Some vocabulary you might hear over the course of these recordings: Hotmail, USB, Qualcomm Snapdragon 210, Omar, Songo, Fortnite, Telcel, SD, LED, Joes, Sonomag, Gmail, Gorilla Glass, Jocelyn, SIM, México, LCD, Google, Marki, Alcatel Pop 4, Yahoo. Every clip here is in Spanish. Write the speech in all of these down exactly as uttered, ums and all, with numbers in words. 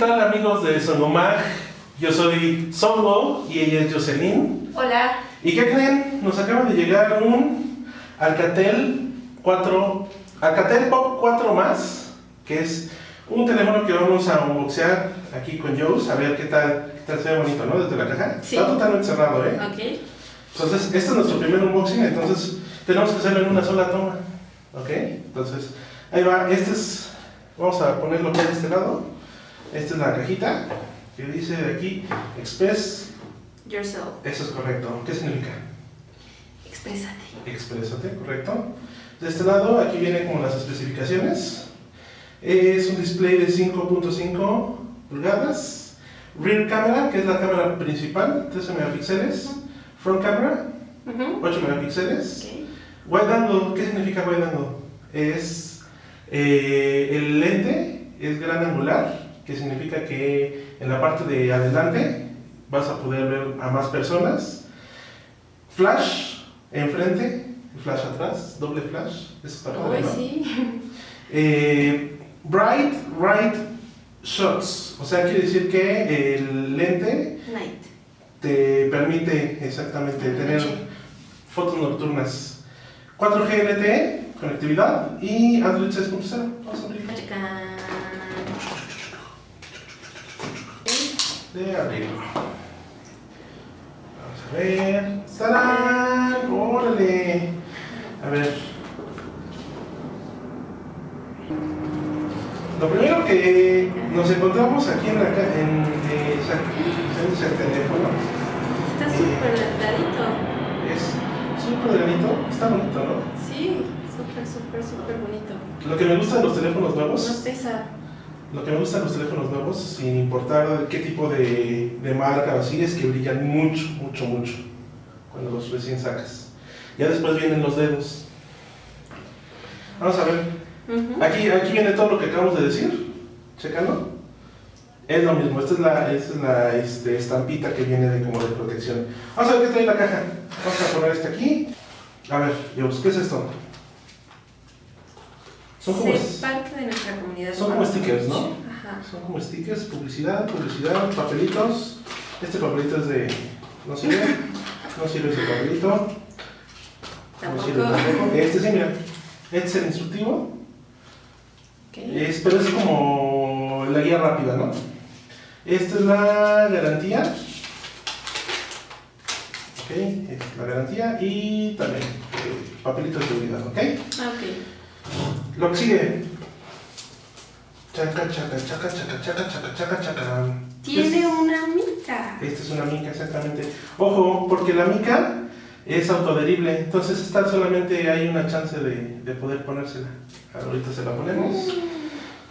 tal amigos de Sonomag? Yo soy Songo y ella es Jocelyn. Hola. ¿Y qué creen? Nos acaba de llegar un Alcatel cuatro, Alcatel Pop cuatro más, que es un teléfono que vamos a unboxear aquí con Joes, a ver qué tal, qué tal se ve bonito, ¿no? Desde la caja. Sí. Está totalmente cerrado, ¿eh? Ok. Entonces, este es nuestro primer unboxing, entonces tenemos que hacerlo en una sola toma. Ok, entonces, ahí va, este es, vamos a ponerlo por este lado. Esta es la cajita que dice aquí, express yourself. Eso es correcto. ¿Qué significa? Exprésate. Exprésate, correcto. De este lado, aquí vienen como las especificaciones. Es un display de cinco punto cinco pulgadas. Rear camera, que es la cámara principal, trece megapíxeles. Front camera, uh-huh. ocho megapíxeles. Okay. Wide angle, ¿qué significa wide angle? Es eh, el lente, es gran angular, que significa que en la parte de adelante vas a poder ver a más personas. Flash enfrente, flash atrás, doble flash, eso está padre, ¿no? Sí. Eh, bright right shots, o sea, quiere decir que el lente Night. te permite exactamente Night. tener fotos nocturnas. cuatro G L T E, conectividad y Android seis punto cero. Vamos a abrir. De abrirlo. Vamos a ver. ¡Tarán! ¡Órale! A ver. Lo primero que nos encontramos aquí en la caja, en el teléfono. Está súper clarito. Súper delgadito, está bonito, ¿no? Sí, súper, súper, súper bonito. Lo que me gusta de los teléfonos nuevos. No pesa. Lo que me gusta de los teléfonos nuevos, sin importar qué tipo de, de marca o así, es que brillan mucho, mucho, mucho cuando los recién sacas. Ya después vienen los dedos. Vamos a ver. Uh-huh. Aquí, aquí viene todo lo que acabamos de decir. Chécalo. Es lo mismo, esta es la, esta es la este, estampita que viene de, como de protección. Vamos a ver qué trae la caja. Vamos a poner este aquí. A ver, Joes, ¿qué es esto? Son como, es parte de nuestra comunidad. Son como stickers, ¿no? Ajá. Son como stickers, publicidad, publicidad, papelitos. Este papelito es de... no sirve. No sirve ese papelito. Tampoco. No sirve tampoco. Este sí, mira. Este es el instructivo. Okay. Es, pero es como la guía rápida, ¿no? Esta es la garantía. Okay, es la garantía y también okay, papelito de seguridad, ¿okay? ¿ok? Lo que sigue. Chaca, chaca, chaca, chaca, chaca, chaca, chaca, chaca. Tiene es, una mica. Esta es una mica, exactamente. Ojo, porque la mica es autoadherible, entonces esta solamente hay una chance de, de poder ponérsela. Ahorita se la ponemos.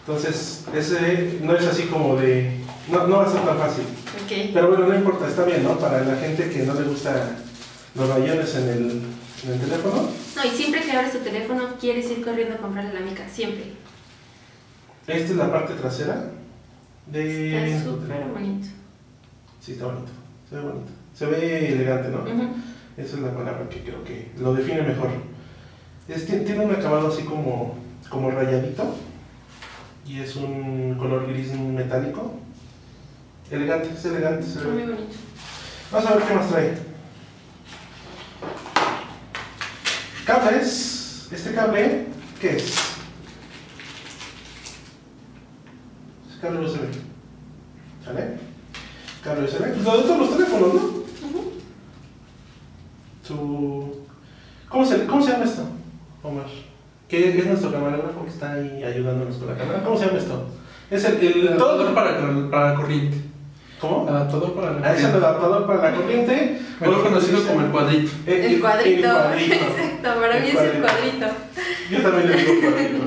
Entonces, ese no es así como de... No, no va a ser tan fácil. Okay. Pero bueno, no importa, está bien, ¿no? Para la gente que no le gusta los rayones en el, en el teléfono. No, y siempre que abres tu teléfono quieres ir corriendo a comprarle la mica, siempre. Esta es la parte trasera de... Está súper bonito. Sí, está bonito. Se ve bonito. Se ve elegante, ¿no? Uh-huh. Esa es la palabra que creo que lo define mejor. Es, tiene un acabado así como, como rayadito. Y es un color gris metálico. Elegante, es elegante. Es muy bonito. Vamos a ver qué más trae. Cables. Este cable, ¿qué es? Es cable U S B. ¿Sale? Cable U S B. Pues lo de todos los teléfonos, ¿no? Uh-huh. Su... ¿Cómo se, ¿Cómo se llama esto, Omar? Que es nuestro camarógrafo que está ahí ayudándonos con la cámara. ¿Cómo se llama esto? Es el, el, el adaptador para, para la corriente. ¿Cómo? Adaptador para la corriente. Ah, es el adaptador para la corriente. Mejor conocido como el cuadrito. El, el, el cuadrito. El cuadrito. Exacto, para el mí cuadrito. es el cuadrito. Yo también le digo cuadrito.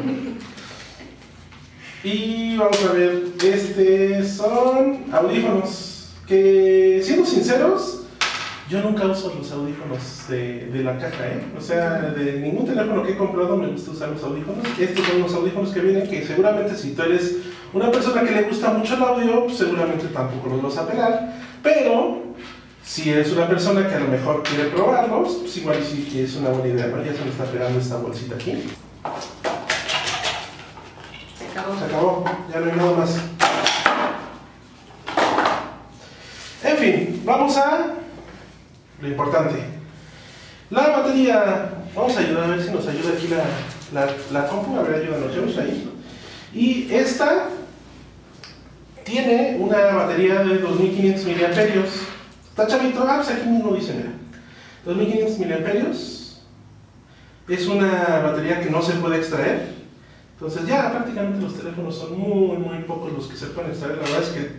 Y vamos a ver, este son audífonos. Que, siendo sinceros, yo nunca uso los audífonos de, de la caja, ¿eh? O sea, de ningún teléfono que he comprado me gusta usar los audífonos. Estos son los audífonos que vienen, que seguramente si tú eres una persona que le gusta mucho el audio, pues seguramente tampoco los vas a pegar. Pero, si eres una persona que a lo mejor quiere probarlos, pues igual sí que es una buena idea, ¿no? Ya se me está pegando esta bolsita aquí. Se acabó. Se acabó, ya no hay nada más. vamos a lo importante. La batería, vamos a ayudar a ver si nos ayuda aquí la, la, la compu, a ver, ayúdanos, Joes, ahí. Y esta tiene una batería de dos mil quinientos miliamperios hora. Está chavito, ah, pues aquí mismo dice, mira, dos mil quinientos miliamperios hora. Es una batería que no se puede extraer. Entonces ya prácticamente los teléfonos son muy muy pocos los que se pueden extraer. La verdad es que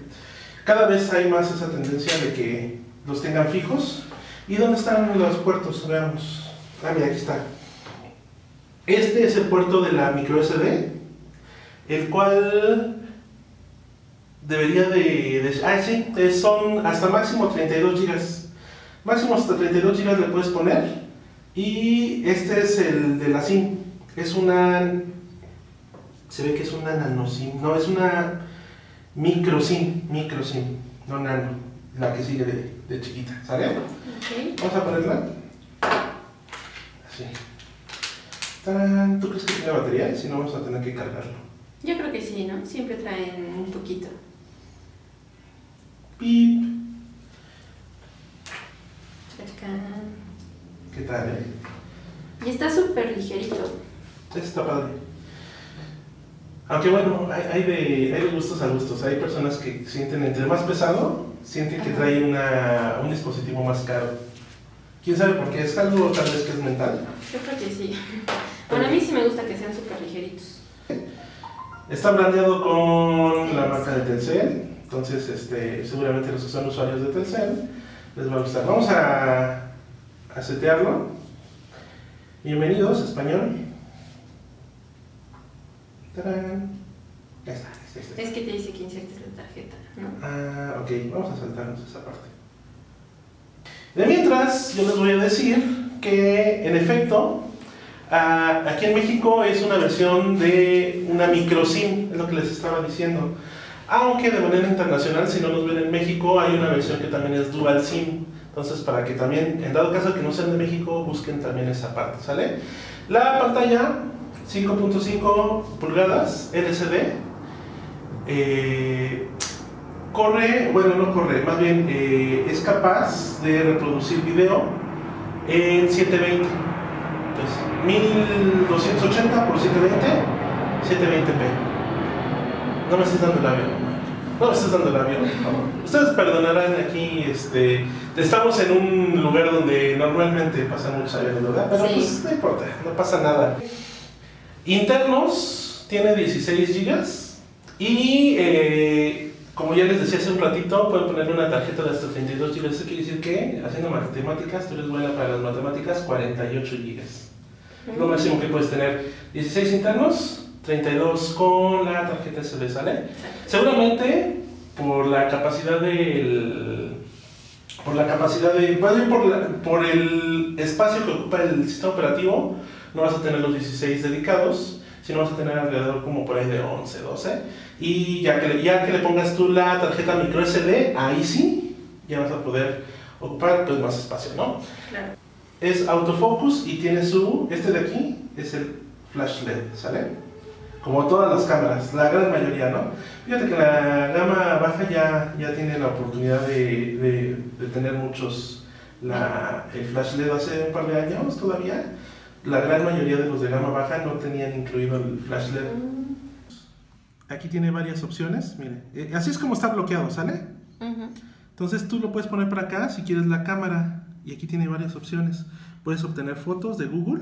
cada vez hay más esa tendencia de que los tengan fijos. ¿Y dónde están los puertos? Veamos. Ah, mira, aquí está. Este es el puerto de la micro S D, el cual debería de... de ah, sí, son hasta máximo treinta y dos gigas. Máximo hasta treinta y dos gigas le puedes poner. Y este es el de la SIM. Es una... se ve que es una nano SIM. No, es una micro SIM. Micro SIM, no nano. La que sigue de, de chiquita, ¿sale? Okay. Vamos a ponerla. Así. ¡Tarán! ¿Tú crees que tiene batería? Y si no, vamos a tener que cargarlo. Yo creo que sí, ¿no? Siempre traen un poquito. Pip. Chacán. ¿Qué tal, eh? Y está súper ligerito. Está padre. Aunque bueno, hay, hay, de, hay de gustos a gustos. Hay personas que sienten entre más pesado, sienten que trae una, un dispositivo más caro. ¿Quién sabe por qué? ¿Es algo tal vez que es mental? Yo creo que sí. Bueno, a mí sí me gusta que sean súper ligeritos. Está planteado con la marca de Telcel, entonces este, seguramente los que son usuarios de Telcel les va a gustar. Vamos a, a setearlo. Bienvenidos, español. ¡Tarán! Ya está, ya está. Es que te dice que insertes la tarjeta, ¿no? Ah, ok, vamos a saltarnos esa parte. De mientras, yo les voy a decir que, en efecto, aquí en México es una versión de una micro SIM, es lo que les estaba diciendo. Aunque de manera internacional, si no nos ven en México, hay una versión que también es dual SIM. Entonces, para que también, en dado caso que no sean de México, busquen también esa parte, ¿sale? La pantalla cinco punto cinco pulgadas L C D, eh, corre, bueno, no corre, más bien eh, es capaz de reproducir video en setecientos veinte. Entonces, mil doscientos ochenta por setecientos veinte, setecientos veinte p. No me estés dando el avión, no me estés dando el avión, por favor. Ustedes perdonarán aquí, este, estamos en un lugar donde normalmente pasan muchos aviones, ¿verdad? Pero sí, pues no importa, no pasa nada. Internos, tiene dieciséis gigas y eh, como ya les decía hace un ratito, pueden poner una tarjeta de hasta treinta y dos gigas. Eso quiere decir que, haciendo matemáticas, tú eres buena para las matemáticas, cuarenta y ocho gigas. Lo máximo que puedes tener, dieciséis internos, treinta y dos con la tarjeta S D, ¿sale? Seguramente por la capacidad del... por la capacidad de... por, la, por el espacio que ocupa el sistema operativo, no vas a tener los dieciséis dedicados, sino vas a tener alrededor como por ahí de once, doce. Y ya que, ya que le pongas tú la tarjeta micro S D, ahí sí, ya vas a poder ocupar pues más espacio, ¿no? Claro. Es autofocus y tiene su... este de aquí es el flash L E D, ¿sale? Como todas las cámaras, la gran mayoría, ¿no? Fíjate que la gama baja ya, ya tiene la oportunidad de, de, de tener muchos... la, el flash L E D hace un par de años todavía. La gran mayoría de los de gama baja no tenían incluido el flash L E D. Aquí tiene varias opciones, mire. Eh, así es como está bloqueado, ¿sale? Uh-huh. Entonces tú lo puedes poner para acá si quieres la cámara. Y aquí tiene varias opciones. Puedes obtener fotos de Google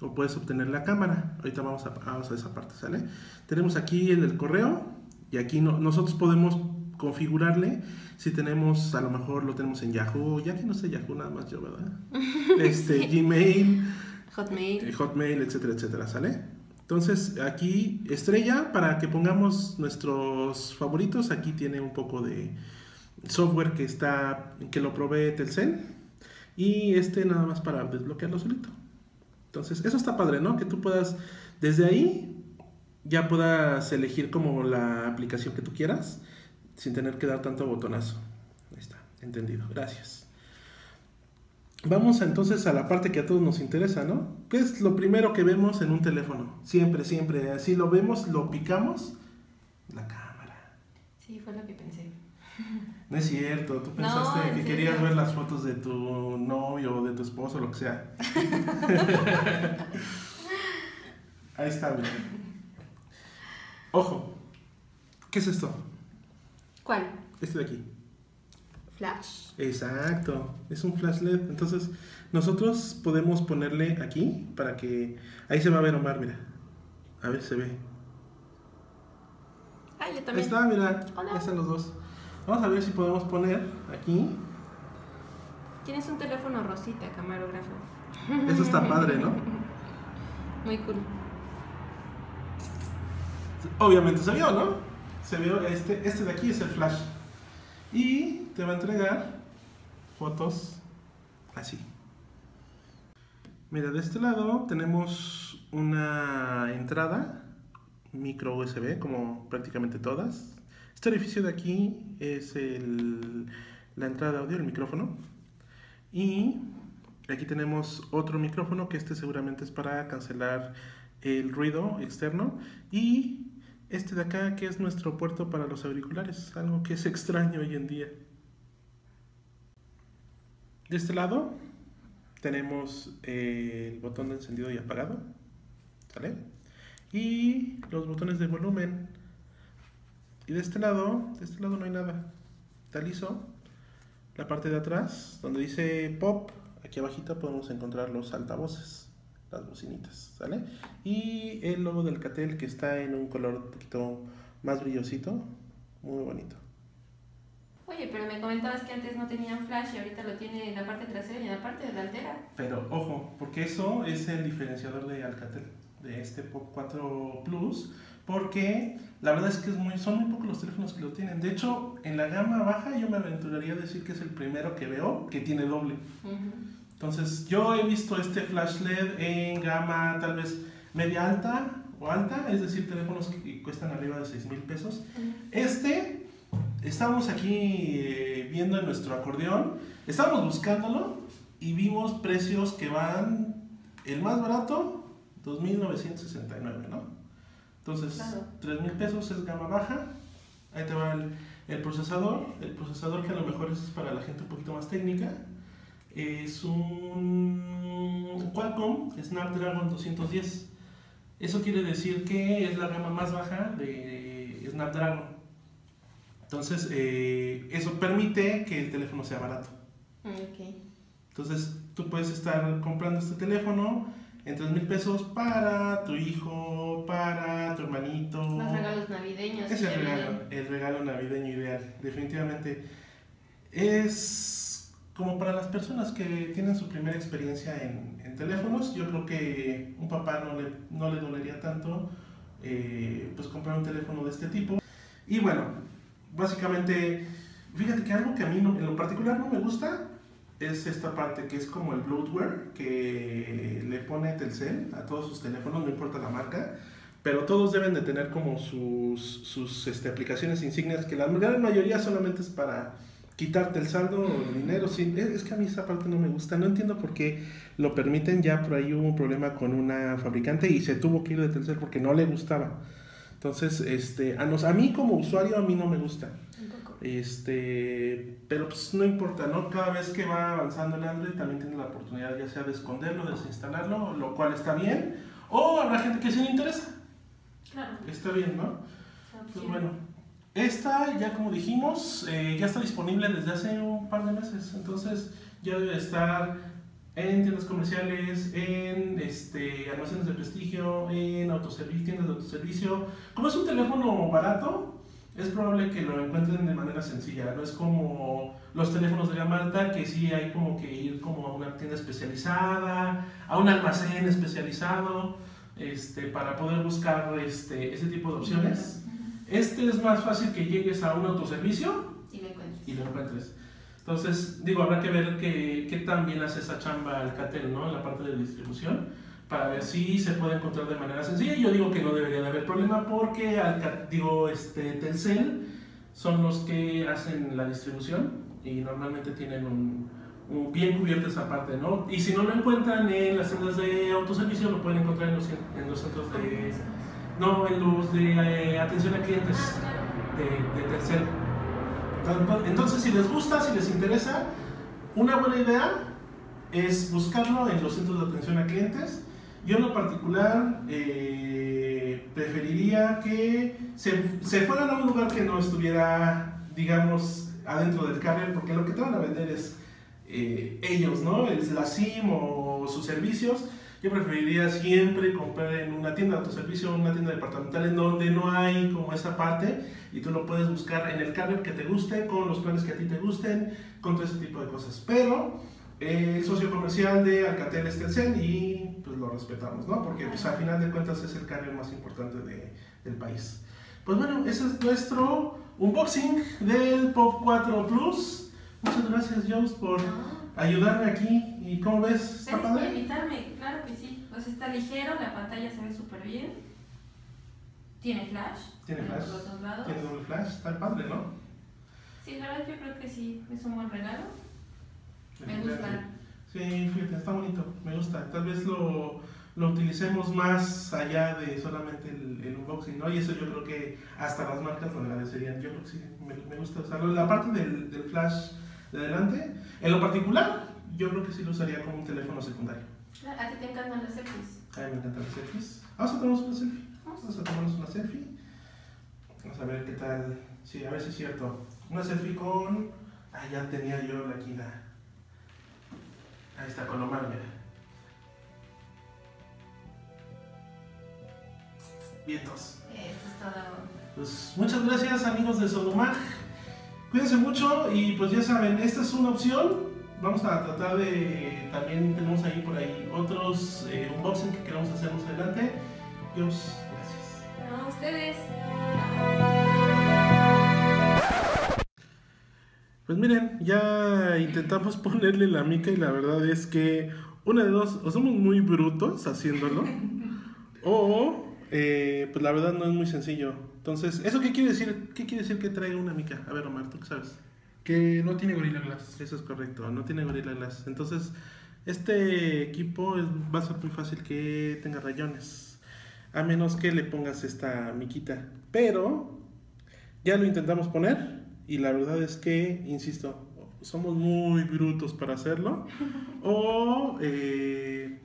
o puedes obtener la cámara. Ahorita vamos a, vamos a esa parte, ¿sale? Tenemos aquí el del correo y aquí no, nosotros podemos configurarle si tenemos, a lo mejor lo tenemos en Yahoo. Ya que no sé Yahoo nada más yo, ¿verdad? Este, Gmail... Hotmail. Hotmail, etcétera, etcétera, ¿sale? Entonces aquí estrella para que pongamos nuestros favoritos. Aquí tiene un poco de software que está, que lo provee Telcel. Y este nada más para desbloquearlo solito. Entonces eso está padre, ¿no? Que tú puedas, desde ahí, ya puedas elegir como la aplicación que tú quieras, sin tener que dar tanto botonazo. Ahí está, entendido, gracias. Vamos entonces a la parte que a todos nos interesa, ¿no? ¿Qué es lo primero que vemos en un teléfono? Siempre, siempre, así lo vemos, lo picamos, la cámara. Sí, fue lo que pensé. No es cierto, tú pensaste no, que querías serio? ver las fotos de tu novio o de tu esposo, lo que sea. Ahí está, mira. Ojo, ¿qué es esto? ¿Cuál? Este de aquí. Flash. Exacto, es un flash L E D. Entonces, nosotros podemos ponerle aquí para que... Ahí se va a ver, Omar, mira. A ver si se ve. Ah, yo también. Ahí está, mira. Hola. Ya están los dos. Vamos a ver si podemos poner aquí. Tienes un teléfono rosita, camarógrafo. Eso está padre, ¿no? Muy cool. Obviamente se vio, ¿no? Se vio, este, este de aquí es el flash. Y te va a entregar fotos así. Mira, de este lado tenemos una entrada micro U S B, como prácticamente todas. Este orificio de aquí es el, la entrada de audio, el micrófono. Y aquí tenemos otro micrófono, que este seguramente es para cancelar el ruido externo. Y este de acá, que es nuestro puerto para los auriculares, algo que es extraño hoy en día. De este lado tenemos el botón de encendido y apagado, ¿sale? Y los botones de volumen. Y de este lado, de este lado no hay nada. Está liso. La parte de atrás, donde dice Pop, aquí abajita podemos encontrar los altavoces, las bocinitas, ¿sale? Y el logo del Alcatel, que está en un color un poquito más brillosito, muy bonito. Oye, pero me comentabas que antes no tenían flash y ahorita lo tiene en la parte trasera y en la parte delantera. Pero ojo, porque eso es el diferenciador de Alcatel, de este Pop cuatro Plus, porque la verdad es que es muy, son muy pocos los teléfonos que lo tienen. De hecho, en la gama baja yo me aventuraría a decir que es el primero que veo que tiene doble. Uh-huh. Entonces, yo he visto este flash L E D en gama tal vez media alta o alta, es decir, teléfonos que cuestan arriba de seis mil pesos. Uh-huh. Este, estamos aquí eh, viendo en nuestro acordeón, estamos buscándolo y vimos precios que van, el más barato, dos mil novecientos sesenta y nueve, ¿no? Entonces, claro. tres mil pesos es gama baja. Ahí te va el, el procesador. El procesador que a lo mejor es para la gente un poquito más técnica. Es un Qualcomm Snapdragon doscientos diez. Eso quiere decir que es la gama más baja de Snapdragon. Entonces, eh, eso permite que el teléfono sea barato. Okay. Entonces, tú puedes estar comprando este teléfono en tres mil pesos para tu hijo, para tu hermanito. Los regalos navideños. Es el regalo, el regalo navideño ideal, definitivamente. Es como para las personas que tienen su primera experiencia en, en teléfonos. Yo creo que un papá no le, no le dolería tanto eh, pues comprar un teléfono de este tipo. Y bueno, básicamente, fíjate que algo que a mí no, en lo particular no me gusta es esta parte que es como el bloatware que le pone Telcel a todos sus teléfonos, no importa la marca, pero todos deben de tener como sus, sus este, aplicaciones insignias, que la gran mayoría solamente es para quitarte el saldo o el dinero. Sí, es que a mí esa parte no me gusta, no entiendo por qué lo permiten. Ya por ahí hubo un problema con una fabricante y se tuvo que ir de Telcel porque no le gustaba. Entonces, este, a, nos, a mí como usuario, a mí no me gusta. Este, pero pues no importa, ¿no? Cada vez que va avanzando el Android también tiene la oportunidad ya sea de esconderlo, de desinstalarlo, lo cual está bien. O habrá gente que sí le interesa. Claro. Está bien, ¿no? Pues bueno, esta ya como dijimos, eh, ya está disponible desde hace un par de meses. Entonces ya debe estar en tiendas comerciales, en este, almacenes de prestigio, en autoservicio, tiendas de autoservicio. Como es un teléfono barato, es probable que lo encuentren de manera sencilla. No es como los teléfonos de gama alta, que sí hay como que ir como a una tienda especializada, a un almacén especializado, este, para poder buscar este, ese tipo de opciones. Este es más fácil que llegues a un autoservicio y lo encuentres. Y lo encuentres. Entonces, digo, habrá que ver qué, qué tan bien hace esa chamba Alcatel, ¿no? En la parte de distribución, para ver si se puede encontrar de manera sencilla. Yo digo que no debería de haber problema porque Alcatel, digo, este, Telcel son los que hacen la distribución y normalmente tienen un, un bien cubierta esa parte, ¿no? Y si no lo encuentran en las tiendas de autoservicio, lo pueden encontrar en los, en los centros de... No, en los de eh, atención a clientes de, de Telcel. Entonces, si les gusta, si les interesa, una buena idea es buscarlo en los centros de atención a clientes. Yo en lo particular eh, preferiría que se, se fueran a un lugar que no estuviera, digamos, adentro del carrier, porque lo que te van a vender es eh, ellos, ¿no? Es la SIM o sus servicios. Yo preferiría siempre comprar en una tienda de autoservicio, una tienda departamental, en donde no hay como esa parte y tú lo puedes buscar en el carrier que te guste, con los planes que a ti te gusten, con todo ese tipo de cosas. Pero eh, el socio comercial de Alcatel es Telcel y pues lo respetamos, ¿no? Porque pues, al final de cuentas es el carrier más importante de, del país. Pues bueno, ese es nuestro unboxing del Pop cuatro Plus. Muchas gracias, Joes, por ayudarme aquí. ¿Y cómo ves? ¿Está padre? Gracias por invitarme, claro que sí. O sea, está ligero, la pantalla se ve súper bien. Tiene flash. Tiene flash. Por los dos lados. Tiene doble flash, está padre, ¿no? Sí, la verdad yo creo que sí, es un buen regalo. Me gusta. Sí, fíjate, está bonito, me gusta. Tal vez lo, lo utilicemos más allá de solamente el, el unboxing, ¿no? Y eso yo creo que hasta las marcas lo agradecerían. Yo creo que sí, me, me gusta usarlo. La parte del, del flash de adelante, en lo particular, yo creo que sí lo usaría como un teléfono secundario. ¿A ti te encantan las selfies? A mí me encantan las selfies. Vamos a tomarnos una selfie. Vamos a tomarnos una selfie. Vamos a ver qué tal. Sí, a ver si es cierto. Una selfie con... Ah, ya tenía yo la quina. Ahí está, con Omar, mira. Vientos. Esto es todo. Pues muchas gracias, amigos de Sonomag. Cuídense mucho y pues ya saben, esta es una opción. Vamos a tratar de, también tenemos ahí por ahí otros eh, unboxing que queremos hacer más adelante. Dios, gracias. No, a ustedes. Pues miren, ya intentamos ponerle la mica y la verdad es que una de dos, o somos muy brutos haciéndolo, o eh, pues la verdad no es muy sencillo. Entonces, ¿eso qué quiere decir? ¿Qué quiere decir que traiga una mica? A ver, Omar, ¿tú qué sabes? Que no tiene Gorilla Glass. Eso es correcto, no tiene Gorilla Glass. Entonces, este equipo va a ser muy fácil que tenga rayones, a menos que le pongas esta miquita. Pero ya lo intentamos poner y la verdad es que, insisto, somos muy brutos para hacerlo. O, eh,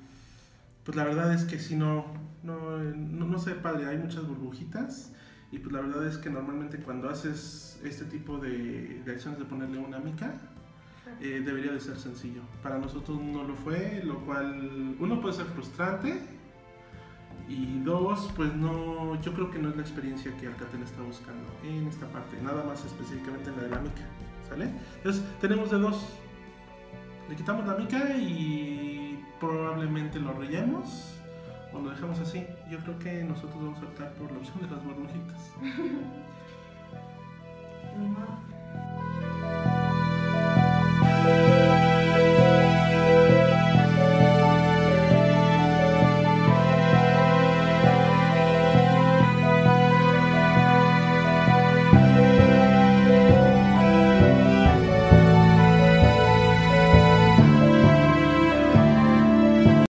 pues la verdad es que si no, no, no, no sé, padre, hay muchas burbujitas. Y pues la verdad es que normalmente cuando haces este tipo de, de acciones de ponerle una mica, eh, debería de ser sencillo. Para nosotros no lo fue, lo cual, uno, puede ser frustrante, y dos, pues no, yo creo que no es la experiencia que Alcatel está buscando en esta parte, nada más específicamente en la de la mica, ¿sale? Entonces tenemos de dos, le quitamos la mica y probablemente lo rayemos. O lo dejamos así. Yo creo que nosotros vamos a optar por la opción de las burbujitas.